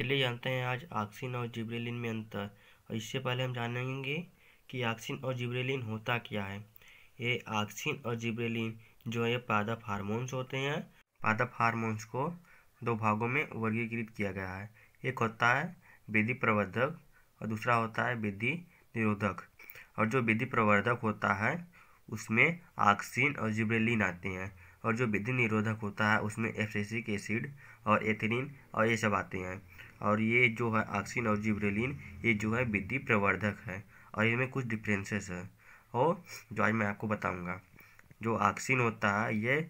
चलिए जानते हैं आज ऑक्सिन और जिबरेलिन में अंतर, और इससे पहले हम जानेंगे कि ऑक्सिन और जिबरेलिन होता क्या है। ये ऑक्सिन और जिबरेलिन जो है पादप हार्मोन्स होते हैं। पादप हार्मोन्स को दो भागों में वर्गीकृत किया गया है। एक होता है वृद्धि प्रवर्धक और दूसरा होता है वृद्धि निरोधक। और जो वृद्धि प्रवर्धक होता है उसमें ऑक्सिन और जिबरेलिन आते हैं, और जो वृद्धि निरोधक होता है उसमें एफेसिक एसिड और एथेरिन और ये सब आते हैं। और ये जो है ऑक्सिन और जिबरेलिन ये जो है वृद्धि प्रवर्धक है, और इनमें कुछ डिफरेंसेस है और जो आज मैं आपको बताऊंगा। जो ऑक्सिन होता है ये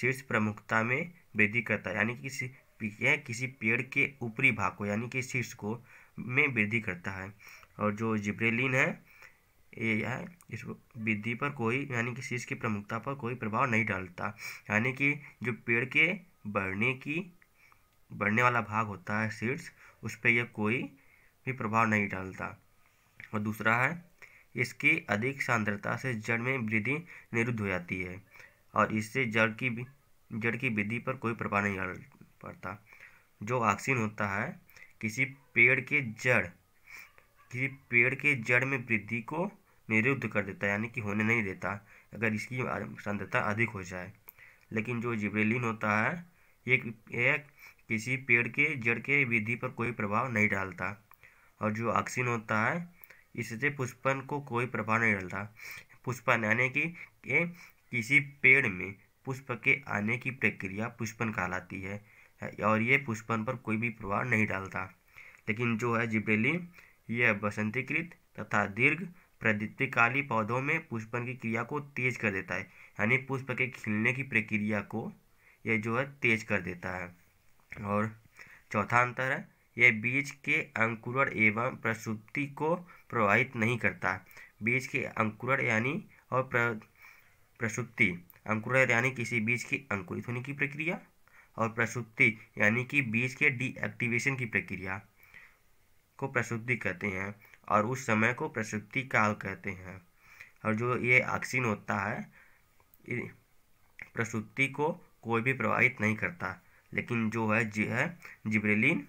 शीर्ष प्रमुखता में वृद्धि करता है, यानी कि किसी पेड़ के ऊपरी भाग को यानी कि शीर्ष को में वृद्धि करता है। और जो जिबरेलिन है यह इस वृद्धि पर कोई यानी कि शीर्ष की प्रमुखता पर कोई प्रभाव नहीं डालता, यानी कि जो पेड़ के बढ़ने वाला भाग होता है शीर्ष, उस पर यह कोई भी प्रभाव नहीं डालता। और दूसरा है इसकी अधिक सांद्रता से जड़ में वृद्धि निरुद्ध हो जाती है, और इससे जड़ की वृद्धि पर कोई प्रभाव नहीं डाल पड़ता। जो ऑक्सिन होता है किसी पेड़ के जड़ में वृद्धि को निरुद्ध कर देता है, यानी कि होने नहीं देता अगर इसकी सांद्रता अधिक हो जाए। लेकिन जो जिबरेलिन होता है ये किसी पेड़ के जड़ के वृद्धि पर कोई प्रभाव नहीं डालता। और जो ऑक्सिन होता है इससे पुष्पन को कोई प्रभाव नहीं डालता। पुष्पन यानी कि किसी पेड़ में पुष्प के आने की प्रक्रिया पुष्पन कहलाती है, और ये पुष्पन पर कोई भी प्रभाव नहीं डालता। लेकिन जो है जिबरेलिन यह बसंतीकृत तथा दीर्घ प्रदीप्तिकाली पौधों में पुष्पन की क्रिया को तेज कर देता है, यानी पुष्प के खिलने की प्रक्रिया को यह जो है तेज कर देता है। और चौथा अंतर है यह बीज के अंकुरण एवं प्रसूति को प्रभावित नहीं करता। बीज के अंकुरण यानी और प्रसूति, अंकुरण यानी किसी बीज के अंकुरित होने की प्रक्रिया, और प्रसूति यानी कि बीज के डीएक्टिवेशन की प्रक्रिया को प्रसूति कहते हैं, और उस समय को प्रसूति काल कहते हैं। और जो ये ऑक्सिन होता है प्रसूति को कोई भी प्रभावित नहीं करता। लेकिन जो है जिबरेलिन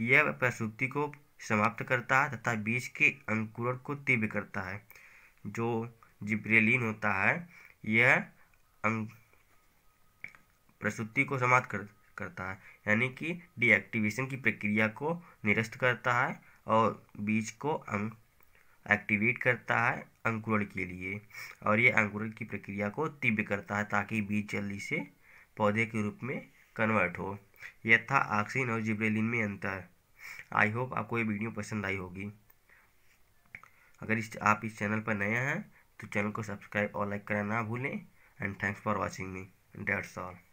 यह प्रसूति को समाप्त करता है तथा बीज के अंकुरण को तीव्र करता है। जो जिबरेलिन होता है यह प्रसूति को समाप्त करता है, यानी कि डीएक्टिवेशन की प्रक्रिया को निरस्त करता है और बीज को एक्टिवेट करता है अंकुरण के लिए, और ये अंकुरण की प्रक्रिया को तीव्र करता है ताकि बीज जल्दी से पौधे के रूप में कन्वर्ट हो। यह था ऑक्सिन और जिबरेलिन में अंतर। आई होप आपको ये वीडियो पसंद आई होगी। अगर आप इस चैनल पर नए हैं तो चैनल को सब्सक्राइब और लाइक करना ना भूलें। And thanks for watching me. That's all.